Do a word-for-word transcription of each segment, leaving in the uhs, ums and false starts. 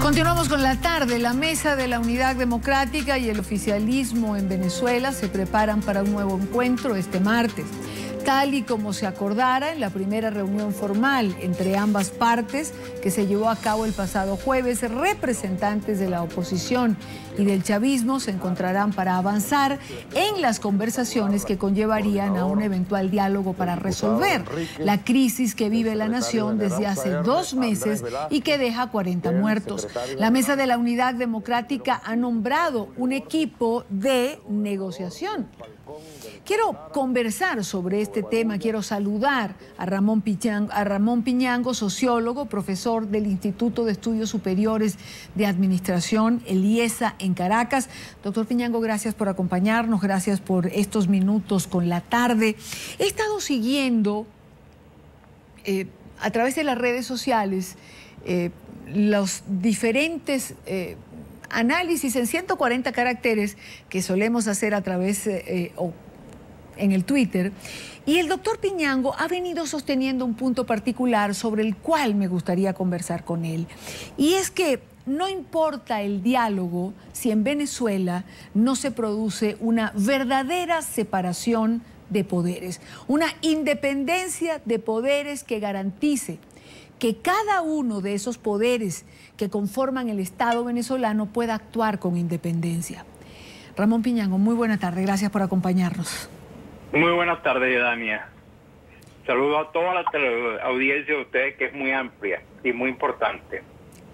Continuamos con la tarde. La Mesa de la Unidad Democrática y el oficialismo en Venezuela se preparan para un nuevo encuentro este martes. Tal y como se acordara en la primera reunión formal entre ambas partes que se llevó a cabo el pasado jueves, representantes de la oposición y del chavismo se encontrarán para avanzar en las conversaciones que conllevarían a un eventual diálogo para resolver la crisis que vive la nación desde hace dos meses y que deja cuarenta muertos. La Mesa de la Unidad Democrática ha nombrado un equipo de negociación. Quiero conversar sobre este tema, quiero saludar a Ramón Piñango, a Ramón Piñango, sociólogo, profesor del Instituto de Estudios Superiores de Administración, el IESA, en Caracas. Doctor Piñango, gracias por acompañarnos, gracias por estos minutos con la tarde. He estado siguiendo eh, a través de las redes sociales eh, los diferentes Eh, análisis en ciento cuarenta caracteres que solemos hacer a través eh, o en el Twitter. Y el doctor Piñango ha venido sosteniendo un punto particular sobre el cual me gustaría conversar con él. Y es que no importa el diálogo si en Venezuela no se produce una verdadera separación de poderes, una independencia de poderes que garantice que cada uno de esos poderes que conforman el Estado venezolano pueda actuar con independencia. Ramón Piñango, muy buena tarde, gracias por acompañarnos. Muy buenas tardes, Dania. Saludo a toda la audiencia de ustedes, que es muy amplia y muy importante.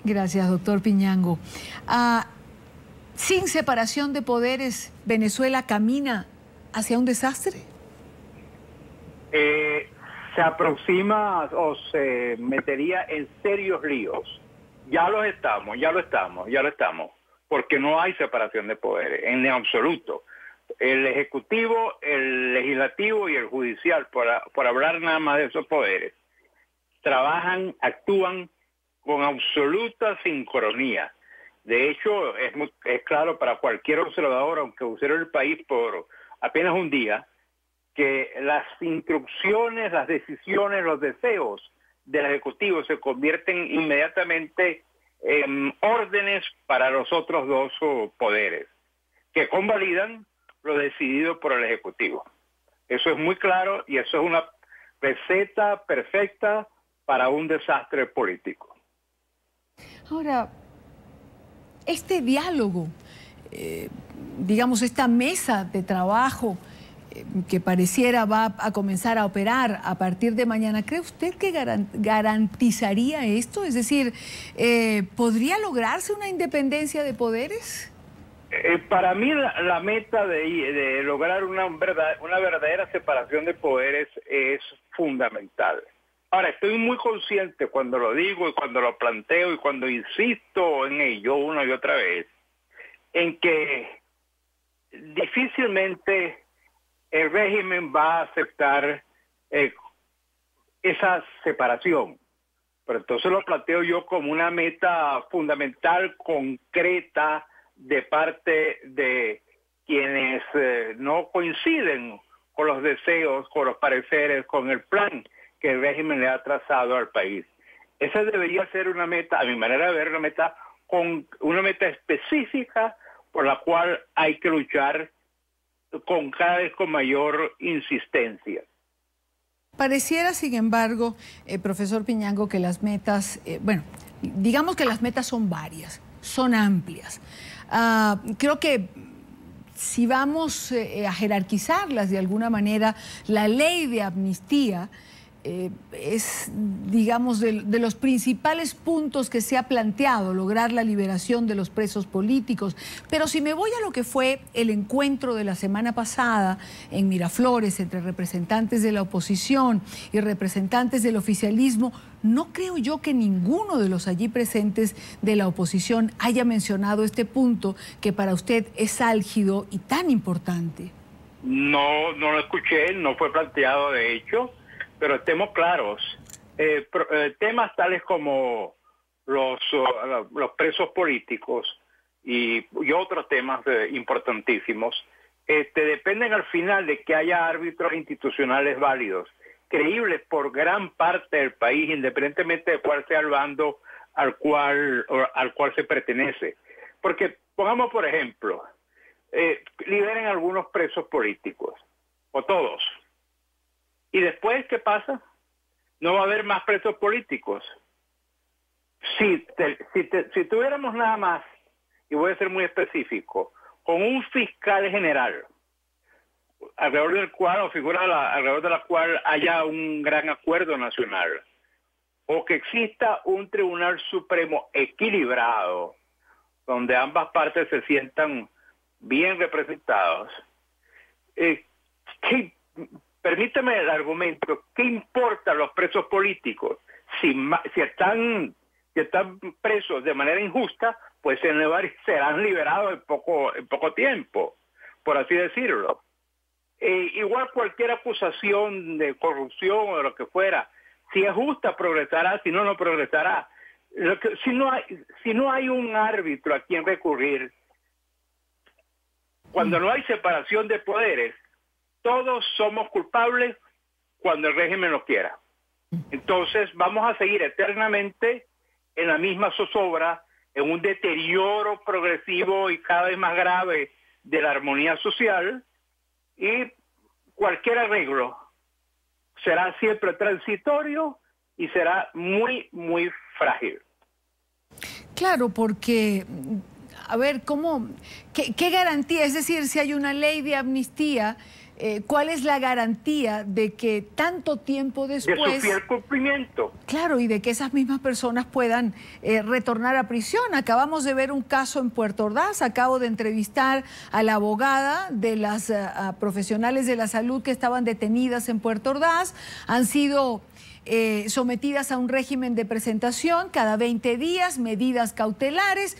Gracias, doctor Piñango. Ah, sin separación de poderes, ¿Venezuela camina hacia un desastre? Eh... Se aproxima o se metería en serios líos. Ya lo estamos, ya lo estamos, ya lo estamos. Porque no hay separación de poderes, en absoluto. El Ejecutivo, el Legislativo y el Judicial, por, por hablar nada más de esos poderes, trabajan, actúan con absoluta sincronía. De hecho, es, muy, es claro para cualquier observador, aunque observe el país por apenas un día, que las instrucciones, las decisiones, los deseos del Ejecutivo se convierten inmediatamente en órdenes para los otros dos poderes, que convalidan lo decidido por el Ejecutivo. Eso es muy claro y eso es una receta perfecta para un desastre político. Ahora, este diálogo, eh, digamos, esta mesa de trabajo que pareciera va a comenzar a operar a partir de mañana, ¿cree usted que garantizaría esto? Es decir, eh, ¿podría lograrse una independencia de poderes? Eh, para mí la, la meta de, de lograr una, verdad, una verdadera separación de poderes es fundamental. Ahora, estoy muy consciente cuando lo digo y cuando lo planteo y cuando insisto en ello una y otra vez, en que difícilmente el régimen va a aceptar eh, esa separación. Pero entonces lo planteo yo como una meta fundamental, concreta, de parte de quienes eh, no coinciden con los deseos, con los pareceres, con el plan que el régimen le ha trazado al país. Esa debería ser una meta, a mi manera de ver, una meta, con, una meta específica por la cual hay que luchar con cada vez con mayor insistencia. Pareciera, sin embargo, eh, profesor Piñango, que las metas, eh, bueno, digamos que las metas son varias, son amplias. Ah, creo que si vamos eh, a jerarquizarlas de alguna manera, la ley de amnistía Eh, es, digamos, de, de los principales puntos que se ha planteado, lograr la liberación de los presos políticos. Pero si me voy a lo que fue el encuentro de la semana pasada en Miraflores entre representantes de la oposición y representantes del oficialismo, no creo yo que ninguno de los allí presentes de la oposición haya mencionado este punto que para usted es álgido y tan importante. No, no lo escuché, no fue planteado de hecho. Pero estemos claros, eh, pro, eh, temas tales como los, uh, los presos políticos y, y otros temas eh, importantísimos este, dependen al final de que haya árbitros institucionales válidos, creíbles por gran parte del país, independientemente de cuál sea el bando al cual, al cual se pertenece. Porque, pongamos por ejemplo, eh, liberen algunos presos políticos, o todos. ¿Y después qué pasa? No va a haber más presos políticos. Si, te, si, te, si tuviéramos nada más, y voy a ser muy específico, con un fiscal general, alrededor del cual, o figura la, alrededor de la cual haya un gran acuerdo nacional, o que exista un tribunal supremo equilibrado, donde ambas partes se sientan bien representados, eh, ¿qué, permítame el argumento, ¿qué importa a los presos políticos? Si, si, están, si están presos de manera injusta, pues serán liberados en poco, en poco tiempo, por así decirlo. Eh, igual cualquier acusación de corrupción o de lo que fuera, si es justa progresará, si no, no progresará. Lo que, si, no hay, si no hay un árbitro a quien recurrir, cuando no hay separación de poderes, todos somos culpables cuando el régimen lo quiera. Entonces vamos a seguir eternamente en la misma zozobra, en un deterioro progresivo y cada vez más grave de la armonía social, y cualquier arreglo será siempre transitorio y será muy, muy frágil. Claro, porque, a ver, ¿cómo, qué, qué garantía? Es decir, si hay una ley de amnistía, eh, ¿cuál es la garantía de que tanto tiempo después... de su fiel cumplimiento? Claro, y de que esas mismas personas puedan eh, retornar a prisión. Acabamos de ver un caso en Puerto Ordaz, acabo de entrevistar a la abogada de las uh, profesionales de la salud que estaban detenidas en Puerto Ordaz, han sido... Eh, sometidas a un régimen de presentación cada veinte días, medidas cautelares,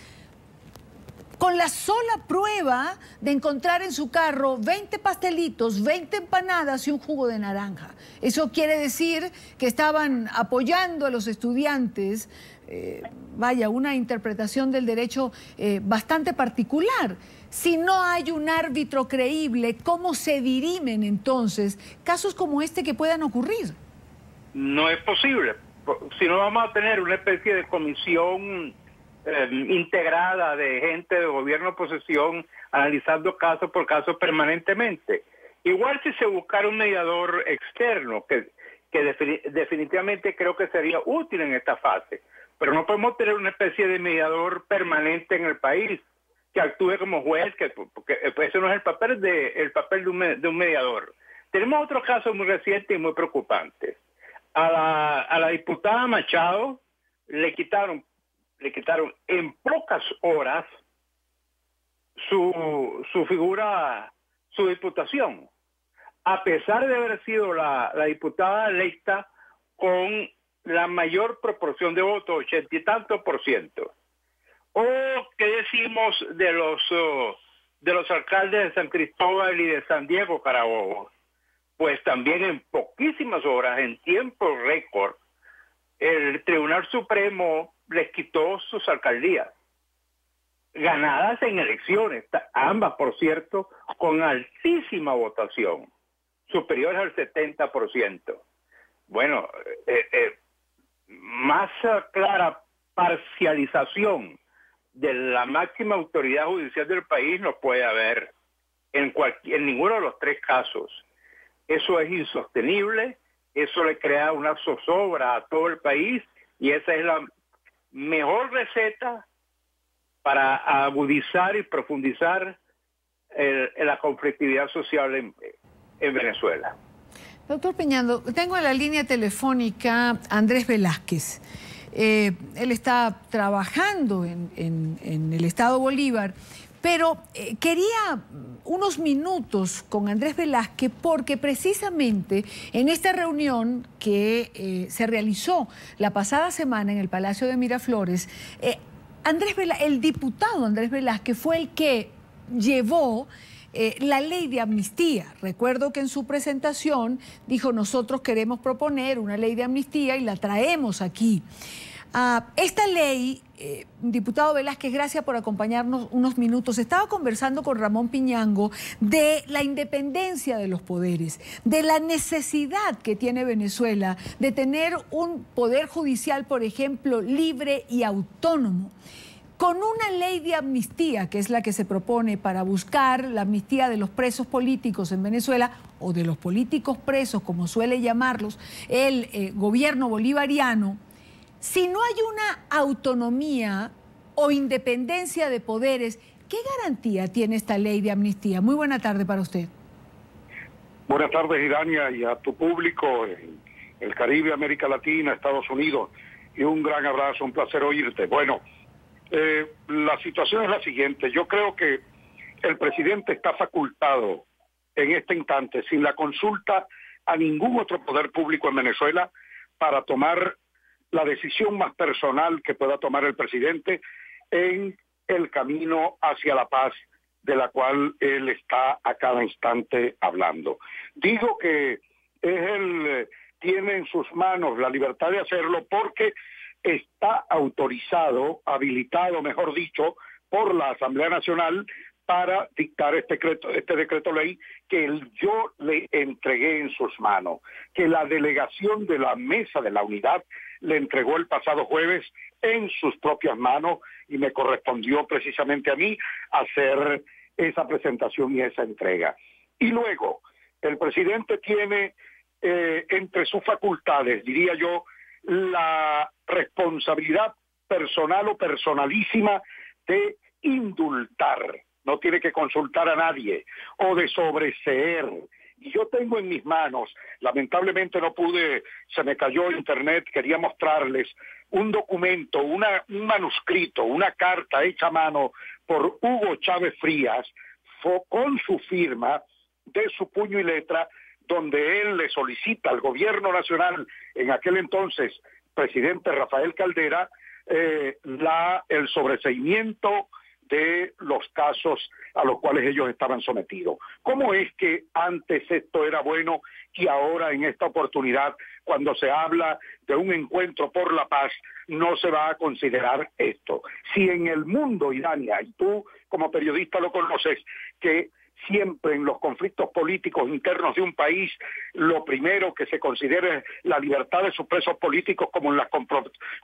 con la sola prueba de encontrar en su carro veinte pastelitos, veinte empanadas y un jugo de naranja. Eso quiere decir que estaban apoyando a los estudiantes, eh, vaya, una interpretación del derecho eh, bastante particular. Si no hay un árbitro creíble, ¿cómo se dirimen entonces casos como este que puedan ocurrir? No es posible, si no vamos a tener una especie de comisión eh, integrada de gente de gobierno oposición analizando caso por caso permanentemente. Igual si se buscara un mediador externo, que, que defini- definitivamente creo que sería útil en esta fase, pero no podemos tener una especie de mediador permanente en el país que actúe como juez, que, que eso no es el papel de, el papel de un, de un mediador. Tenemos otros casos muy recientes y muy preocupantes. A la, a la diputada Machado le quitaron, le quitaron en pocas horas su, su figura, su diputación, a pesar de haber sido la, la diputada electa con la mayor proporción de votos, ochenta y tanto por ciento. ¿O qué decimos de los, de los alcaldes de San Cristóbal y de San Diego, Carabobo? Pues también en poquísimas horas, en tiempo récord, el Tribunal Supremo les quitó sus alcaldías, ganadas en elecciones, ambas, por cierto, con altísima votación, superiores al setenta por ciento. Bueno, eh, eh, más clara parcialización de la máxima autoridad judicial del país no puede haber en, en ninguno de los tres casos. Eso es insostenible, eso le crea una zozobra a todo el país y esa es la mejor receta para agudizar y profundizar el, el la conflictividad social en, en Venezuela. Doctor Piñango, tengo en la línea telefónica a Andrés Velázquez. Eh, él está trabajando en, en, en el Estado Bolívar. Pero eh, quería unos minutos con Andrés Velázquez porque precisamente en esta reunión que eh, se realizó la pasada semana en el Palacio de Miraflores, eh, Andrés Velá- el diputado Andrés Velázquez fue el que llevó eh, la ley de amnistía. Recuerdo que en su presentación dijo: nosotros queremos proponer una ley de amnistía y la traemos aquí. Ah, esta ley, eh, diputado Velázquez, gracias por acompañarnos unos minutos. Estaba conversando con Ramón Piñango de la independencia de los poderes, de la necesidad que tiene Venezuela de tener un poder judicial, por ejemplo, libre y autónomo. Con una ley de amnistía, que es la que se propone para buscar la amnistía de los presos políticos en Venezuela, o de los políticos presos, como suele llamarlos el eh, gobierno bolivariano, si no hay una autonomía o independencia de poderes, ¿qué garantía tiene esta ley de amnistía? Muy buena tarde para usted. Buenas tardes, Irania, y a tu público, el Caribe, América Latina, Estados Unidos, y un gran abrazo, un placer oírte. Bueno, eh, la situación es la siguiente. Yo creo que el presidente está facultado en este instante, sin la consulta a ningún otro poder público en Venezuela, para tomar la decisión más personal que pueda tomar el presidente en el camino hacia la paz de la cual él está a cada instante hablando. Digo que él tiene en sus manos la libertad de hacerlo porque está autorizado, habilitado, mejor dicho, por la Asamblea Nacional para dictar este decreto, este decreto ley que el, yo le entregué en sus manos, que la delegación de la Mesa de la Unidad le entregó el pasado jueves en sus propias manos, y me correspondió precisamente a mí hacer esa presentación y esa entrega. Y luego, el presidente tiene eh, entre sus facultades, diría yo, la responsabilidad personal o personalísima de indultar, no tiene que consultar a nadie, o de sobreseer. Y yo tengo en mis manos, lamentablemente no pude, se me cayó internet, quería mostrarles un documento, una, un manuscrito, una carta hecha a mano por Hugo Chávez Frías, con su firma, de su puño y letra, donde él le solicita al gobierno nacional, en aquel entonces presidente Rafael Caldera, eh, la, el sobreseimiento de los casos a los cuales ellos estaban sometidos. ¿Cómo es que antes esto era bueno y ahora en esta oportunidad, cuando se habla de un encuentro por la paz, no se va a considerar esto? Si en el mundo, Irania, y tú como periodista lo conoces, que siempre en los conflictos políticos internos de un país, lo primero que se considera es la libertad de sus presos políticos, como en las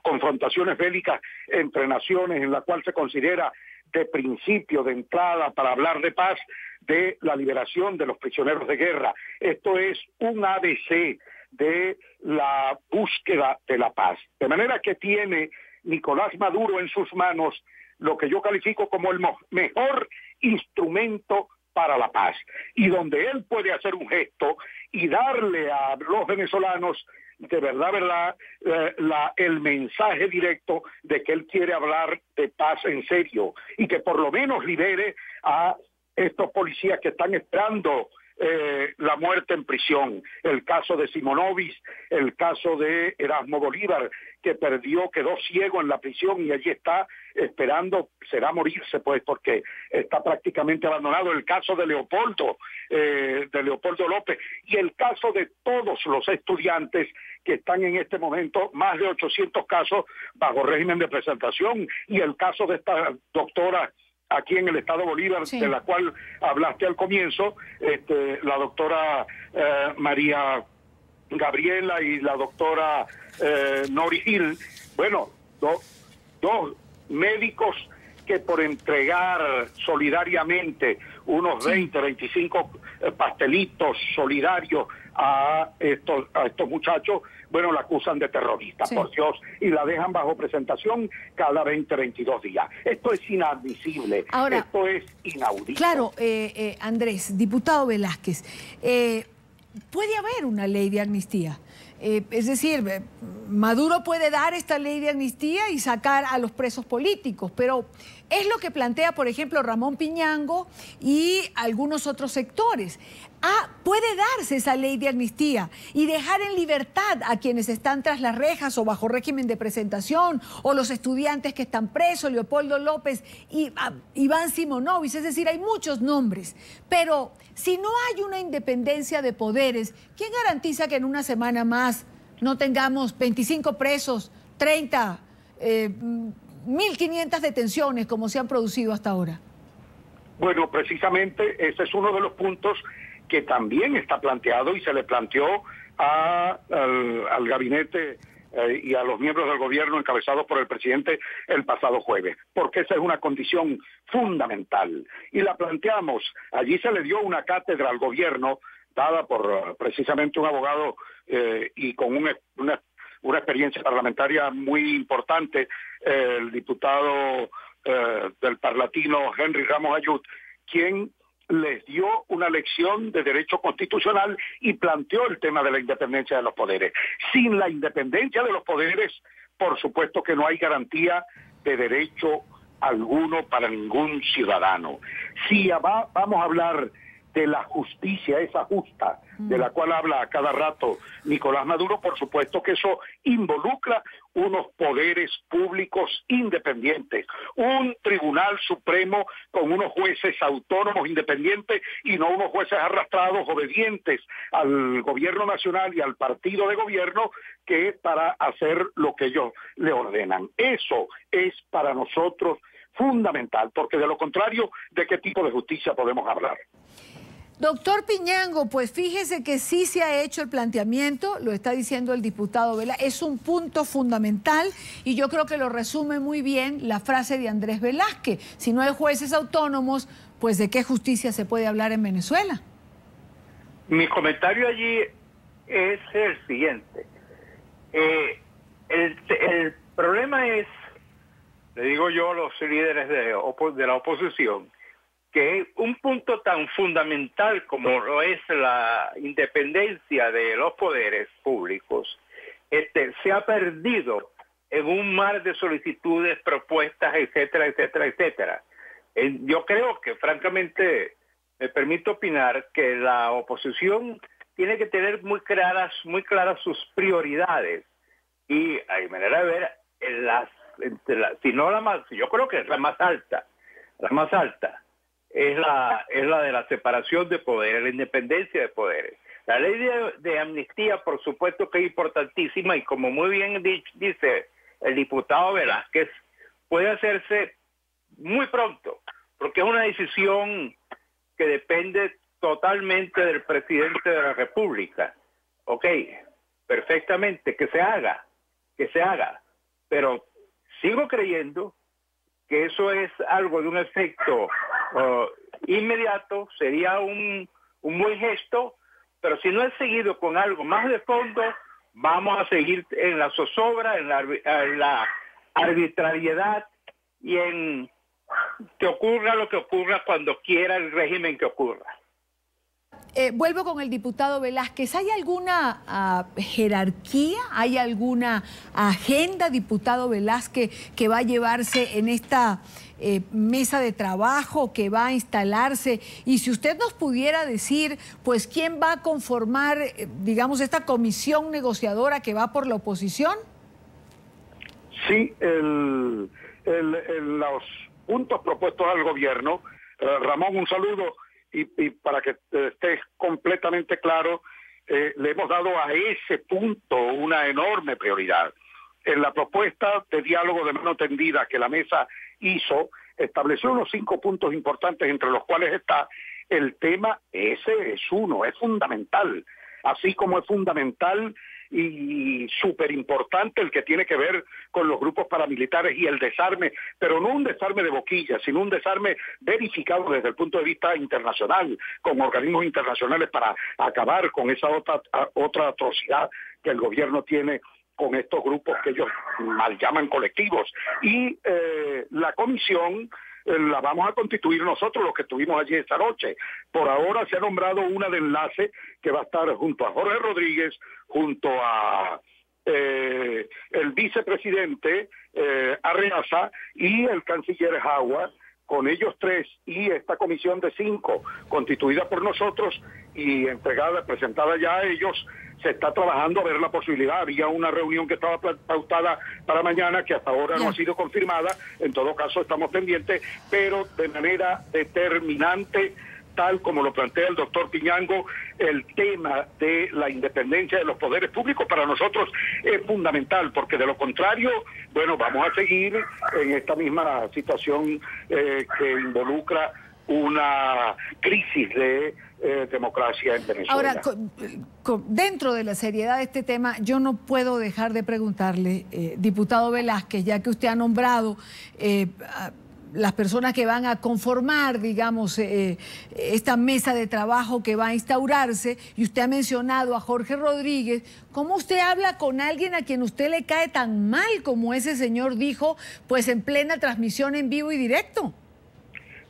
confrontaciones bélicas entre naciones, en la cual se considera de principio, de entrada, para hablar de paz, de la liberación de los prisioneros de guerra. Esto es un A B C de la búsqueda de la paz. De manera que tiene Nicolás Maduro en sus manos lo que yo califico como el mejor instrumento para la paz, y donde él puede hacer un gesto y darle a los venezolanos de verdad, verdad, eh, la, el mensaje directo de que él quiere hablar de paz en serio, y que por lo menos libere a estos policías que están esperando eh, la muerte en prisión. El caso de Simonovic, el caso de Erasmo Bolívar, que perdió, quedó ciego en la prisión y allí está esperando, será morirse pues, porque está prácticamente abandonado. El caso de Leopoldo, eh, de Leopoldo López, y el caso de todos los estudiantes que están en este momento, más de ochocientos casos bajo régimen de presentación, y el caso de esta doctora aquí en el Estado Bolívar, sí, de la cual hablaste al comienzo, este, la doctora eh, María Gabriela y la doctora eh, Nori Gil. Bueno, do, dos médicos que por entregar solidariamente unos, sí, veinte, veinticinco pastelitos solidarios a estos, a estos muchachos, bueno, la acusan de terrorista, sí, por Dios, y la dejan bajo presentación cada veinte, veintidós días. Esto es inadmisible. Ahora, esto es inaudito. Claro, eh, eh, Andrés, diputado Velázquez, eh, puede haber una ley de amnistía. Eh, es decir, Maduro puede dar esta ley de amnistía y sacar a los presos políticos, pero es lo que plantea, por ejemplo, Ramón Piñango y algunos otros sectores. Ah, puede darse esa ley de amnistía y dejar en libertad a quienes están tras las rejas o bajo régimen de presentación, o los estudiantes que están presos, Leopoldo López y a, Iván Simonovic. Es decir, hay muchos nombres, pero si no hay una independencia de poderes, ¿quién garantiza que en una semana más no tengamos veinticinco presos, treinta eh, mil quinientas detenciones como se han producido hasta ahora. Bueno, precisamente ese es uno de los puntos que también está planteado y se le planteó a, al, al gabinete eh, y a los miembros del gobierno encabezados por el presidente el pasado jueves, porque esa es una condición fundamental. Y la planteamos, allí se le dio una cátedra al gobierno, dada por precisamente un abogado eh, y con un, una, una experiencia parlamentaria muy importante, eh, el diputado eh, del Parlatino Henry Ramos Ayud, quien les dio una lección de derecho constitucional y planteó el tema de la independencia de los poderes. Sin la independencia de los poderes, por supuesto que no hay garantía de derecho alguno para ningún ciudadano. Si va, vamos a hablar de la justicia, esa justa, de la cual habla a cada rato Nicolás Maduro, por supuesto que eso involucra unos poderes públicos independientes, un tribunal supremo con unos jueces autónomos independientes y no unos jueces arrastrados, obedientes al gobierno nacional y al partido de gobierno, que es para hacer lo que ellos le ordenan. Eso es para nosotros fundamental, porque de lo contrario, ¿de qué tipo de justicia podemos hablar? Doctor Piñango, pues fíjese que sí se ha hecho el planteamiento, lo está diciendo el diputado Velázquez, es un punto fundamental y yo creo que lo resume muy bien la frase de Andrés Velázquez. Si no hay jueces autónomos, pues ¿de qué justicia se puede hablar en Venezuela? Mi comentario allí es el siguiente. Eh, el, el problema es, le digo yo a los líderes de, de la oposición, que un punto tan fundamental como lo es la independencia de los poderes públicos este, se ha perdido en un mar de solicitudes, propuestas, etcétera, etcétera, etcétera. Eh, yo creo que, francamente, me permito opinar que la oposición tiene que tener muy claras, muy claras sus prioridades y, a mi manera de ver, en las, entre la, si no la más, yo creo que es la más alta, la más alta. Es la, es la de la separación de poderes, la independencia de poderes. La ley de, de amnistía, por supuesto que es importantísima y como muy bien dicho, dice el diputado Velázquez, puede hacerse muy pronto, porque es una decisión que depende totalmente del presidente de la República. Ok, perfectamente, que se haga, que se haga, pero sigo creyendo que eso es algo de un efecto Uh, inmediato, sería un, un buen gesto, pero si no es seguido con algo más de fondo, vamos a seguir en la zozobra, en la, en la arbitrariedad y en que ocurra lo que ocurra cuando quiera el régimen que ocurra. Eh, vuelvo con el diputado Velázquez. ¿Hay alguna uh, jerarquía? ¿Hay alguna agenda, diputado Velázquez, que va a llevarse en esta eh, mesa de trabajo, que va a instalarse? Y si usted nos pudiera decir, pues, ¿quién va a conformar, eh, digamos, esta comisión negociadora que va por la oposición? Sí, el, el, el, los puntos propuestos al gobierno. Eh, Ramón, un saludo. Y, y para que estés completamente claro, eh, le hemos dado a ese punto una enorme prioridad. En la propuesta de diálogo de mano tendida que la mesa hizo, estableció unos cinco puntos importantes, entre los cuales está el tema, ese es uno, es fundamental, así como es fundamental y súper importante el que tiene que ver con los grupos paramilitares y el desarme, pero no un desarme de boquilla, sino un desarme verificado desde el punto de vista internacional, con organismos internacionales para acabar con esa otra, otra atrocidad que el gobierno tiene con estos grupos que ellos mal llaman colectivos. Y eh, la comisión la vamos a constituir nosotros los que estuvimos allí esta noche. Por ahora se ha nombrado una de enlace que va a estar junto a Jorge Rodríguez, junto a eh, el vicepresidente eh, Arreaza y el canciller Jaua, con ellos tres y esta comisión de cinco constituida por nosotros y entregada, presentada ya a ellos. Se está trabajando a ver la posibilidad. Había una reunión que estaba pautada para mañana, que hasta ahora no ha sido confirmada. En todo caso, estamos pendientes, pero de manera determinante tal como lo plantea el doctor Piñango, el tema de la independencia de los poderes públicos para nosotros es fundamental, porque de lo contrario, bueno, vamos a seguir en esta misma situación eh, que involucra una crisis de eh, democracia en Venezuela. Ahora, con, con, dentro de la seriedad de este tema, yo no puedo dejar de preguntarle, eh, diputado Velázquez, ya que usted ha nombrado eh, a las personas que van a conformar, digamos, eh, esta mesa de trabajo que va a instaurarse, y usted ha mencionado a Jorge Rodríguez, ¿cómo usted habla con alguien a quien usted le cae tan mal como ese señor dijo, pues en plena transmisión en vivo y directo?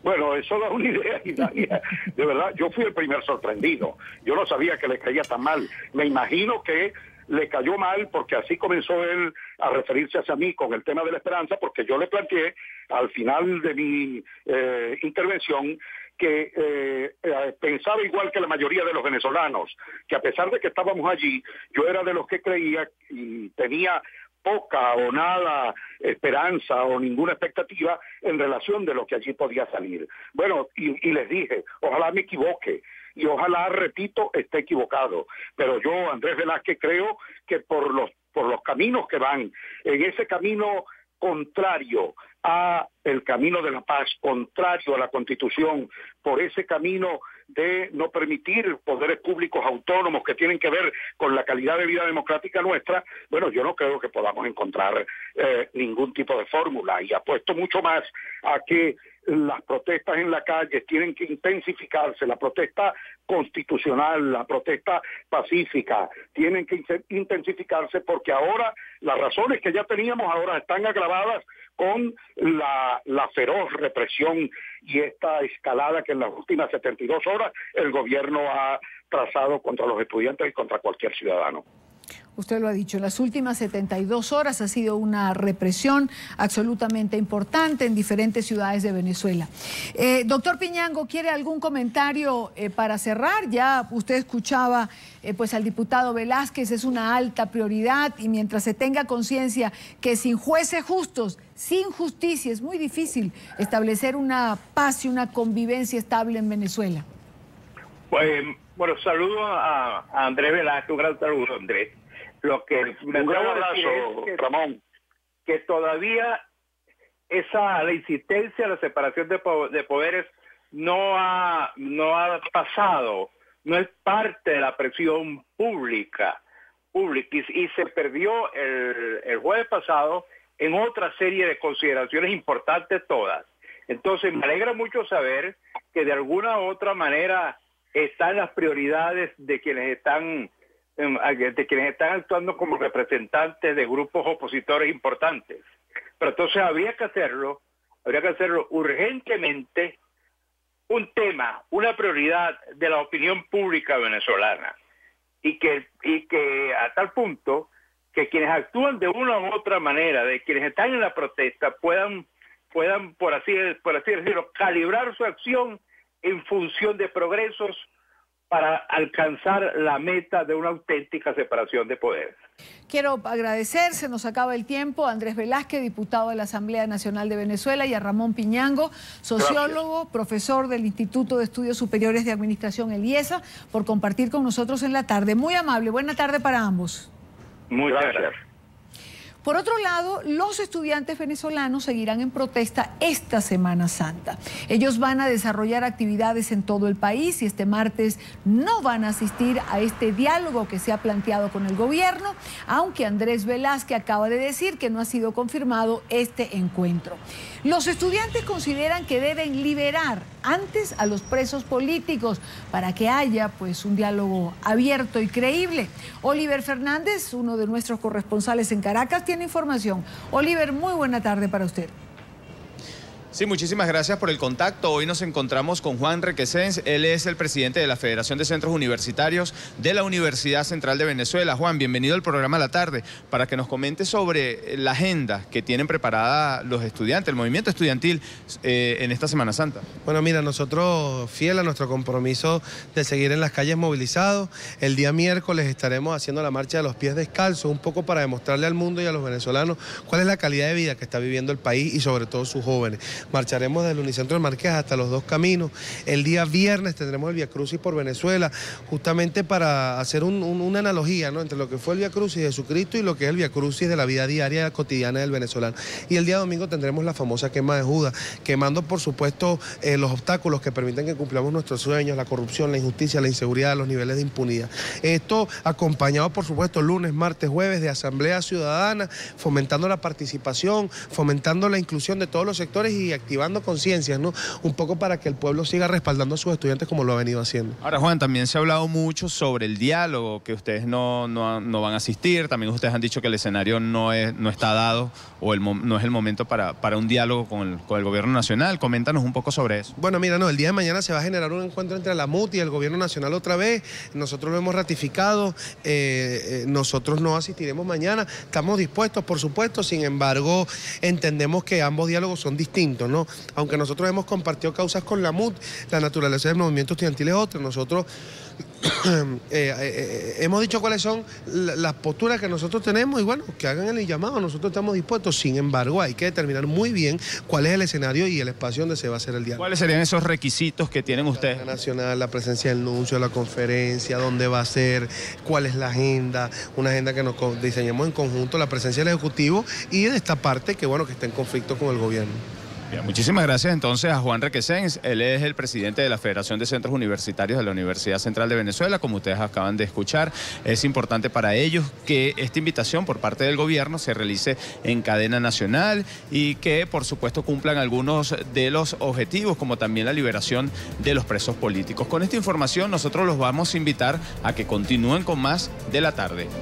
Bueno, eso da una idea, Hilaria. De verdad, yo fui el primer sorprendido. Yo no sabía que le caía tan mal. Me imagino que le cayó mal porque así comenzó él a referirse hacia mí con el tema de la esperanza, porque yo le planteé al final de mi eh, intervención que eh, eh, pensaba igual que la mayoría de los venezolanos, que a pesar de que estábamos allí, yo era de los que creía y tenía poca o nada esperanza o ninguna expectativa en relación de lo que allí podía salir. Bueno, y, y les dije, ojalá me equivoque y ojalá, repito, esté equivocado. Pero yo, Andrés Velázquez, creo que por los, por los caminos que van, en ese camino contrario a el camino de la paz, contrario a la Constitución, por ese camino de no permitir poderes públicos autónomos que tienen que ver con la calidad de vida democrática nuestra, bueno, yo no creo que podamos encontrar eh, ningún tipo de fórmula, y apuesto mucho más a que las protestas en la calle tienen que intensificarse, la protesta constitucional, la protesta pacífica, tienen que intensificarse, porque ahora las razones que ya teníamos ahora están agravadas con la, la feroz represión y esta escalada que en las últimas setenta y dos horas el gobierno ha trazado contra los estudiantes y contra cualquier ciudadano. Usted lo ha dicho, en las últimas setenta y dos horas ha sido una represión absolutamente importante en diferentes ciudades de Venezuela. Eh, doctor Piñango, ¿quiere algún comentario eh, para cerrar? Ya usted escuchaba eh, pues al diputado Velázquez, es una alta prioridad, y mientras se tenga conciencia que sin jueces justos, sin justicia, es muy difícil establecer una paz y una convivencia estable en Venezuela. Pues, bueno, saludo a, a Andrés Velázquez, un gran saludo, Andrés. Lo que me un gran abrazo, que, Ramón, que todavía esa la insistencia de la separación de, de poderes no ha no ha pasado, no es parte de la presión pública pública y, y se perdió el, el jueves pasado en otra serie de consideraciones importantes todas. Entonces me alegra mucho saber que de alguna u otra manera están las prioridades de quienes están de quienes están actuando como representantes de grupos opositores importantes. Pero entonces habría que hacerlo, habría que hacerlo urgentemente un tema, una prioridad de la opinión pública venezolana. Y que, y que a tal punto que quienes actúan de una u otra manera, de quienes están en la protesta, puedan, puedan por así, por así decirlo, calibrar su acción en función de progresos para alcanzar la meta de una auténtica separación de poderes. Quiero agradecer, se nos acaba el tiempo, a Andrés Velázquez, diputado de la Asamblea Nacional de Venezuela, y a Ramón Piñango, sociólogo, gracias, profesor del Instituto de Estudios Superiores de Administración, el IESA, por compartir con nosotros en la tarde. Muy amable, buena tarde para ambos. Muchas gracias. gracias. Por otro lado, los estudiantes venezolanos seguirán en protesta esta Semana Santa. Ellos van a desarrollar actividades en todo el país y este martes no van a asistir a este diálogo que se ha planteado con el gobierno, aunque Andrés Velázquez acaba de decir que no ha sido confirmado este encuentro. Los estudiantes consideran que deben liberar antes a los presos políticos para que haya pues un diálogo abierto y creíble. Oliver Fernández, uno de nuestros corresponsales en Caracas, tiene información. Oliver, muy buena tarde para usted. Sí, muchísimas gracias por el contacto. Hoy nos encontramos con Juan Requesens. Él es el presidente de la Federación de Centros Universitarios de la Universidad Central de Venezuela. Juan, bienvenido al programa La Tarde, para que nos comente sobre la agenda que tienen preparada los estudiantes, el movimiento estudiantil eh, en esta Semana Santa. Bueno, mira, nosotros, fiel a nuestro compromiso de seguir en las calles movilizados, el día miércoles estaremos haciendo la marcha de los pies descalzos, un poco para demostrarle al mundo y a los venezolanos cuál es la calidad de vida que está viviendo el país y sobre todo sus jóvenes. marcharemos desde el Unicentro del Marqués hasta los Dos Caminos. El día viernes tendremos el Via Crucis por Venezuela, justamente para hacer un, un, una analogía, ¿no?, entre lo que fue el Via Crucis de Jesucristo y lo que es el Via Crucis de la vida diaria cotidiana del venezolano. Y el día domingo tendremos la famosa quema de Judas, quemando por supuesto eh, los obstáculos que permiten que cumplamos nuestros sueños, la corrupción, la injusticia, la inseguridad, los niveles de impunidad. Esto acompañado por supuesto lunes, martes, jueves de asamblea ciudadana, fomentando la participación, fomentando la inclusión de todos los sectores y activando conciencias, ¿no?, un poco para que el pueblo siga respaldando a sus estudiantes como lo ha venido haciendo. Ahora, Juan, también se ha hablado mucho sobre el diálogo, que ustedes no, no, no van a asistir, también ustedes han dicho que el escenario no, es, no está dado o el, no es el momento para, para un diálogo con el, con el gobierno nacional. Coméntanos un poco sobre eso. Bueno, mira, no, el día de mañana se va a generar un encuentro entre la M U T y el gobierno nacional otra vez, nosotros lo hemos ratificado, eh, eh, nosotros no asistiremos mañana, estamos dispuestos, por supuesto, sin embargo, entendemos que ambos diálogos son distintos, ¿no? Aunque nosotros hemos compartido causas con la M U T, la naturaleza del movimiento estudiantil es otra. Nosotros eh, eh, hemos dicho cuáles son las posturas que nosotros tenemos y bueno, que hagan el llamado, nosotros estamos dispuestos, sin embargo, hay que determinar muy bien cuál es el escenario y el espacio donde se va a hacer el diálogo. ¿Cuáles serían esos requisitos que tienen ustedes? La nacional, la presencia del nuncio, la conferencia, dónde va a ser, cuál es la agenda, una agenda que nos diseñemos en conjunto, la presencia del Ejecutivo y de esta parte que bueno, que está en conflicto con el gobierno. Bien, muchísimas gracias entonces a Juan Requesens, él es el presidente de la Federación de Centros Universitarios de la Universidad Central de Venezuela. Como ustedes acaban de escuchar, es importante para ellos que esta invitación por parte del gobierno se realice en cadena nacional y que por supuesto cumplan algunos de los objetivos, como también la liberación de los presos políticos. Con esta información nosotros los vamos a invitar a que continúen con más de la tarde.